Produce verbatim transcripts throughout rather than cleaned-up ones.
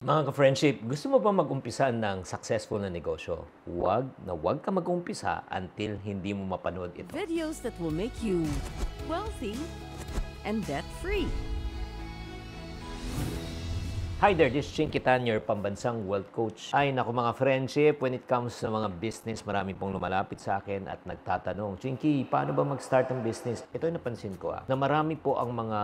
Mga ka-friendship, gusto mo ba mag-umpisa ng successful na negosyo? Huwag na huwag ka mag-umpisa until hindi mo mapanood ito. Videos that will make you wealthy and debt-free. Hi there, this is Chinkee Tan, your Pambansang Wealth Coach. Ay naku mga friendship, when it comes sa mga business, marami pong lumalapit sa akin at nagtatanong, Chinkee, paano ba mag-start ang business? Ito ay napansin ko ah, na marami po ang mga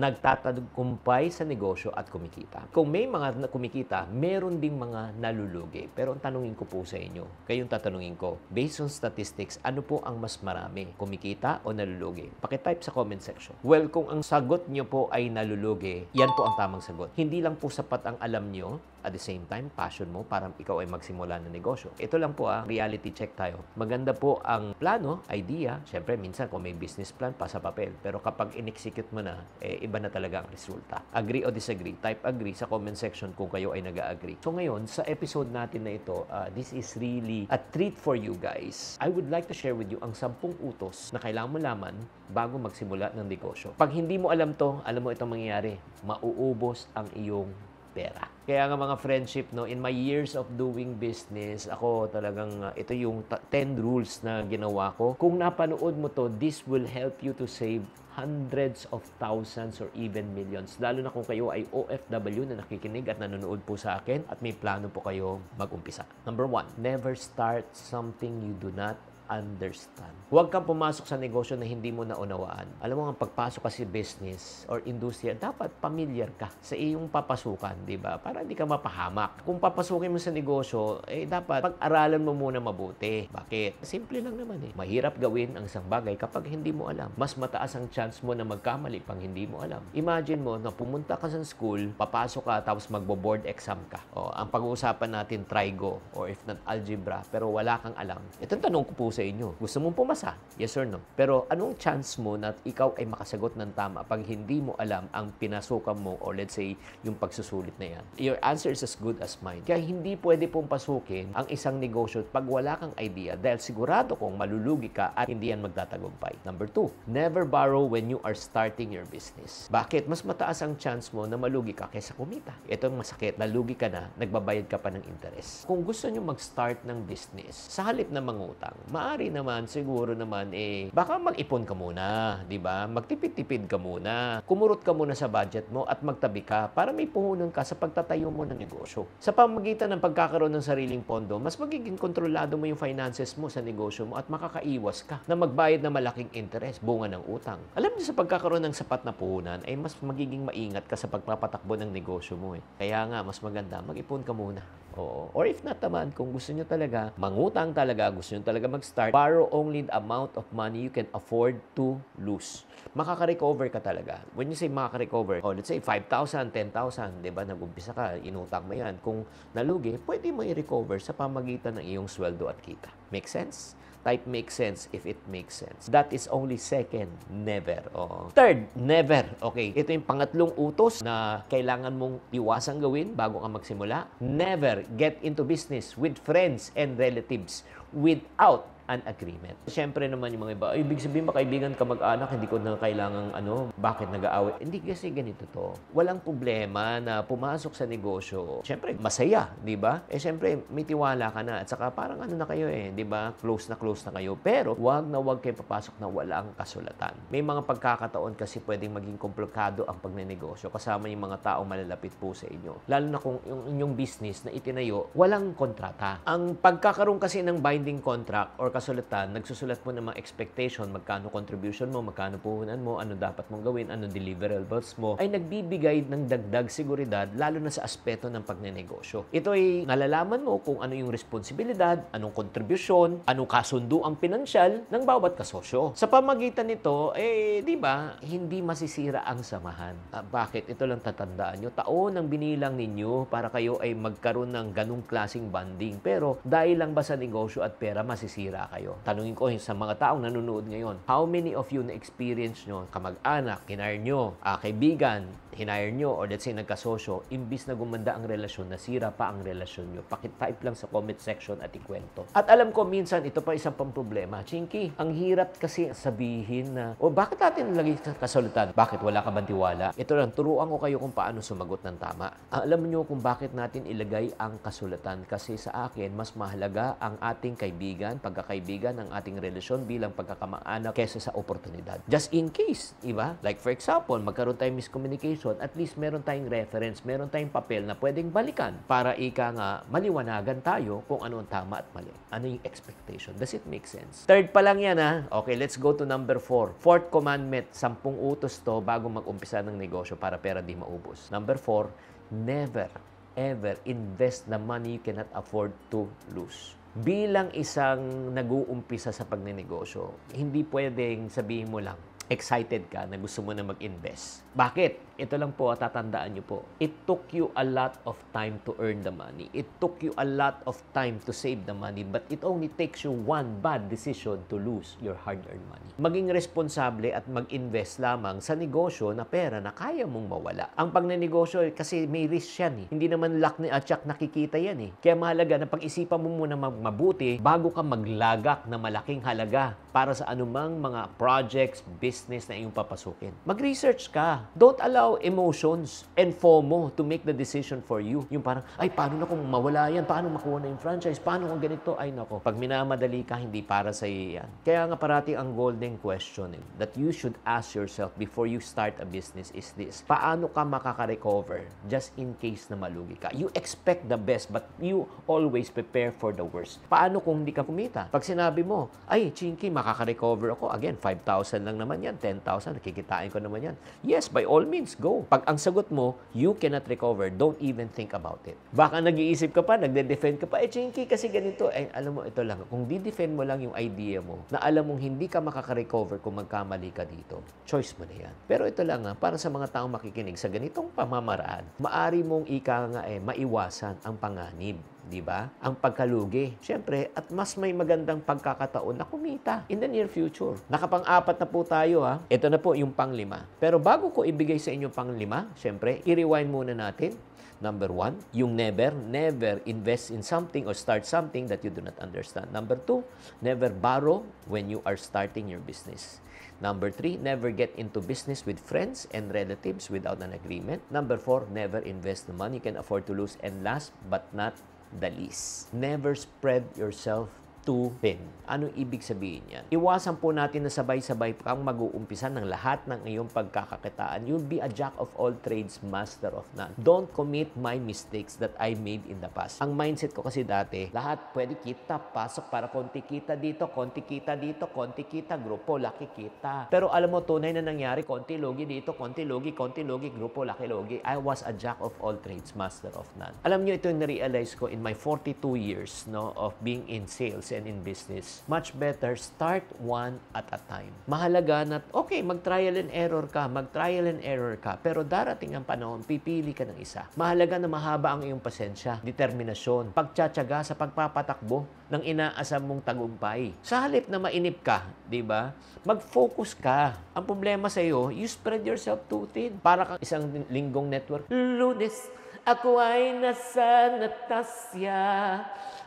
nagtatagumpay sa negosyo at kumikita. Kung may mga kumikita, meron ding mga nalulugi. Pero ang tanungin ko po sa inyo, kayong tatanungin ko, based on statistics, ano po ang mas marami? Kumikita o nalulugi? Pakitype sa comment section. Well, kung ang sagot nyo po ay nalulugi, yan po ang tamang sagot. Hindi lang po sapat ang alam nyo, at the same time, passion mo para ikaw ay magsimula ng negosyo. Ito lang po ah, reality check tayo. Maganda po ang plano, idea. Siyempre, minsan kung may business plan, pa sa papel. Pero kapag in-execute mo na, eh, iba na talaga ang resulta. Agree o disagree? Type agree sa comment section kung kayo ay nag-agree. So ngayon, sa episode natin na ito, uh, this is really a treat for you guys. I would like to share with you ang sampung utos na kailangan mo laman bago magsimula ng negosyo. Pag hindi mo alam to, alam mo itong mangyayari. Mauubos ang iyong pera. Kaya nga mga friendship, no, in my years of doing business, ako talagang, uh, ito yung ten rules na ginawa ko. Kung napanood mo to, this will help you to save hundreds of thousands or even millions. Lalo na kung kayo ay O F W na nakikinig at nanonood po sa akin at may plano po kayo mag-umpisa. Number one, never start something you do not understand. Huwag kang pumasok sa negosyo na hindi mo naunawaan. Alam mo ang pagpasok kasi business or industriya, dapat familiar ka sa iyong papasukan, di ba? Para hindi ka mapahamak. Kung papasukin mo sa negosyo, eh dapat pag-aralan mo muna mabuti. Bakit? Simple lang naman eh. Mahirap gawin ang isang bagay kapag hindi mo alam. Mas mataas ang chance mo na magkamali pang hindi mo alam. Imagine mo na pumunta ka sa school, papasok ka tapos magbo-board exam ka. O, ang pag-uusapan natin trigo or if not algebra, pero wala kang alam. Itong tanong ko po sa inyo. Gusto mong pumasa? Yes or no? Pero anong chance mo na ikaw ay makasagot ng tama pag hindi mo alam ang pinasukan mo o let's say yung pagsusulit na yan? Your answer is as good as mine. Kaya hindi pwede pong pasukin ang isang negosyo pag wala kang idea dahil sigurado kong malulugi ka at hindi yan magtatagumpay. Number two, never borrow when you are starting your business. Bakit? Mas mataas ang chance mo na malugi ka kaysa kumita. Ito ang masakit. Nalugi ka na, nagbabayad ka pa ng interest. Kung gusto nyo mag-start ng business, sa halip na mangutang, maari naman, siguro naman, eh, baka mag-ipon ka muna, di ba? Magtipid-tipid ka muna. Kumurot ka muna sa budget mo at magtabi ka para may puhunan ka sa pagtatayo mo ng negosyo. Sa pamagitan ng pagkakaroon ng sariling pondo, mas magiging kontrolado mo yung finances mo sa negosyo mo at makakaiwas ka na magbayad ng malaking interest, bunga ng utang. Alam niyo, sa pagkakaroon ng sapat na puhunan, ay mas magiging maingat ka sa pagpapatakbo ng negosyo mo, eh. Kaya nga, mas maganda, mag-ipon ka muna. Oo. Or if not naman, kung gusto nyo talaga, mangutang talaga, gusto nyo talaga mag start, borrow only the amount of money you can afford to lose. Makaka-recover ka talaga. When you say makaka-recover, oh, let's say five thousand, ten thousand, diba, nag-umpisa ka, inutang mo yan. Kung nalugi, pwede mo i-recover sa pamagitan ng iyong sweldo at kita. Make sense? Type make sense if it makes sense. That is only second, never. Oh. Third, never. Okay, ito yung pangatlong utos na kailangan mong iwasang gawin bago ka magsimula. Never get into business with friends and relatives without an agreement. Siyempre naman yung mga iba, ibig sabihin ba kaibigan ka mag-anak, hindi ko na kailangang ano, bakit nag-aaway? Hindi kasi ganito to. Walang problema na pumasok sa negosyo. Siyempre, masaya, di ba? Eh siyempre, may tiwala ka na. At saka parang ano na kayo eh, di ba? Close na close na kayo. Pero, wag na wag kayo papasok na walang kasulatan. May mga pagkakataon kasi pwedeng maging komplikado ang pagnenegosyo kasama yung mga taong malalapit po sa inyo. Lalo na kung yung inyong business na itinayo, walang kontrata. Ang pagkakaroon kasi ng binding contract or kasulatan, nagsusulat mo ng mga expectation, magkano contribution mo, magkano puhunan mo, ano dapat mong gawin, ano deliverables mo, ay nagbibigay ng dagdag seguridad, lalo na sa aspeto ng pagnenegosyo. Ito ay nalalaman mo kung ano yung responsibilidad, anong kontribusyon, anong kasundo ang pinansyal ng bawat kasosyo. Sa pamagitan nito, eh, di ba, hindi masisira ang samahan. Ah, bakit? Ito lang tatandaan nyo. Taon ang binilang ninyo para kayo ay magkaroon ng ganung klaseng banding. Pero dahil lang ba sa negosyo at pera, masisira maniwala kayo. Tanungin ko sa mga taong nanonood ngayon, how many of you na-experience nyo, kamag-anak, hinire nyo, uh, kaibigan, hinire nyo, or let's say nagkasosyo, imbis na gumanda ang relasyon, nasira pa ang relasyon nyo? Pakitype lang sa comment section at ikwento. At alam ko, minsan, ito pa isang pamproblema. Chinkee, ang hirap kasi sabihin na, o bakit natin lagi kasalutan? Bakit wala ka bang tiwala? Ito lang, turuan ko kayo kung paano sumagot ng tama. Alam nyo kung bakit natin ilagay ang kasulatan? Kasi sa akin, mas mahalaga ang ating kaibigan, pagkakaibigan, ang ating relasyon bilang pagkakamaanak kesa sa oportunidad. Just in case, iba? Like for example, magkaroon tayong miscommunication, at least meron tayong reference, meron tayong papel na pwedeng balikan para ika nga maliwanagan tayo kung ano ang tama at mali. Ano yung expectation? Does it make sense? Third pa lang yan ha. Okay, let's go to number four. Fourth commandment, sampung utos to bago mag-umpisa ng negosyo para pera di maubos. Number four, never ever invest the money you cannot afford to lose. Bilang isang nag-uumpisa sa pagnenegosyo, hindi pwedeng sabihin mo lang, excited ka na gusto mo na mag-invest. Bakit? Ito lang po, tatandaan nyo po. It took you a lot of time to earn the money. It took you a lot of time to save the money, but it only takes you one bad decision to lose your hard-earned money. Maging responsable at mag-invest lamang sa negosyo na pera na kaya mong mawala. Ang pagnenegosyo, kasi may risk yan eh. Hindi naman luck ni atyak nakikita yan eh. Kaya mahalaga na pag-isipan mo muna mabuti bago ka maglagak na malaking halaga para sa anumang mga projects, business na iyong papasukin. Mag-research ka. Don't allow emotions and FOMO to make the decision for you. Yung parang, ay, paano na kung mawala yan? Paano makuha na yung franchise? Paano kung ganito? Ay, nako. Pag minamadali ka, hindi para sa iyo yan. Kaya nga parating ang golden question eh, that you should ask yourself before you start a business is this. Paano ka makaka-recover just in case na malugi ka? You expect the best, but you always prepare for the worst. Paano kung hindi ka kumita? Pag sinabi mo, ay, Chinkee, makaka-recover ako. Again, five thousand lang naman yan, ten thousand, nakikitain ko naman yan. Yes, by all means, go. Pag ang sagot mo, you cannot recover, don't even think about it. Baka nag-iisip ka pa, nagde-defend ka pa, eh, Chinkee, kasi ganito. Eh, alam mo, ito lang. Kung di-defend mo lang yung idea mo, na alam mong hindi ka makaka-recover kung magkamali ka dito, choice mo na yan. Pero ito lang, ha, para sa mga taong makikinig, sa ganitong pamamaraan, maari mong ika nga eh, maiwasan ang panganib. Diba? Ang pagkalugi. Siyempre, at mas may magandang pagkakataon na kumita in the near future. Nakapang-apat na po tayo ha. Ito na po yung panglima. Pero bago ko ibigay sa inyo panglima, siyempre, i-rewind muna natin. Number one, yung never. Never invest in something or start something that you do not understand. Number two, never borrow when you are starting your business. Number three, never get into business with friends and relatives without an agreement. Number four, never invest the money you can afford to lose. And last but not the least, never spread yourself too thin. Anong ibig sabihin yan? Iwasan po natin na sabay-sabay kang mag-uumpisa ng lahat ng iyong pagkakakitaan. You'll be a jack of all trades, master of none. Don't commit my mistakes that I made in the past. Ang mindset ko kasi dati, lahat pwede kita, pasok para konti kita dito, konti kita dito, konti kita, grupo, laki kita. Pero alam mo, tunay na nangyari, konti logi dito, konti logi, konti logi, grupo, laki logi. I was a jack of all trades, master of none. Alam nyo, ito yung narealize ko in my forty-two years no, of being in sales and in business. Much better, start one at a time. Mahalaga na, okay, mag-trial and error ka, mag-trial and error ka, pero darating ang panahon, pipili ka ng isa. Mahalaga na mahaba ang iyong pasensya, determinasyon, pagtsatsaga sa pagpapatakbo ng inaasam mong tagumpay. Sa halip na mainip ka, di ba? Mag-focus ka. Ang problema sa'yo, you spread yourself too thin. Para kang isang linggong network. Lunes, ako ay nasa Natasya.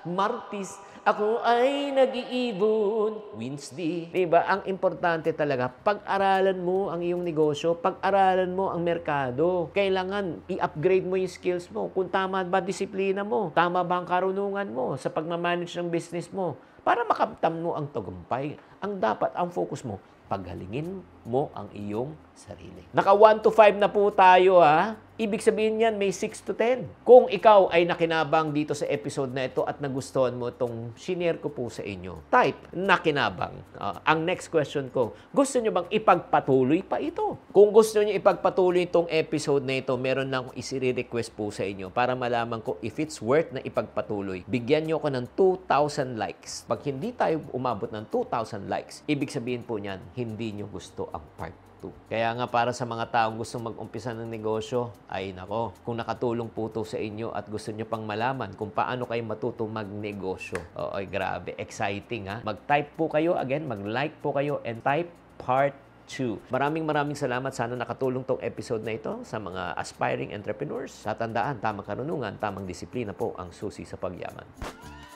Martis, ako ay nag-iibon. Wednesday. Diba? Ang importante talaga, pag-aralan mo ang iyong negosyo, pag-aralan mo ang merkado. Kailangan i-upgrade mo yung skills mo. Kung tama ba disiplina mo, tama ba ang karunungan mo sa pagmamanage ng business mo para makamtam mo ang tagumpay. Ang dapat, ang focus mo, paghalingin mo ang iyong sarili. Naka one to five na po tayo ha. Ibig sabihin yan, may six to ten. Kung ikaw ay nakinabang dito sa episode na ito at nagustuhan mo itong shinare ko po sa inyo, type, nakinabang. Uh, ang next question ko, gusto nyo bang ipagpatuloy pa ito? Kung gusto nyo ipagpatuloy itong episode na ito, meron lang akong isire-request po sa inyo para malaman ko if it's worth na ipagpatuloy. Bigyan nyo ako ng two thousand likes. Pag hindi tayo umabot ng two thousand likes, ibig sabihin po niyan, hindi nyo gusto ang part Kaya nga para sa mga taong gusto mag-umpisa ng negosyo, ay nako, kung nakatulong po ito sa inyo at gusto nyo pang malaman kung paano kayo matuto magnegosyo. Oo, ay grabe, exciting ha. Mag-type po kayo, again, mag-like po kayo and type part two. Maraming maraming salamat. Sana nakatulong tong episode na ito sa mga aspiring entrepreneurs. Tatandaan, tamang karunungan, tamang disiplina po ang susi sa pagyaman.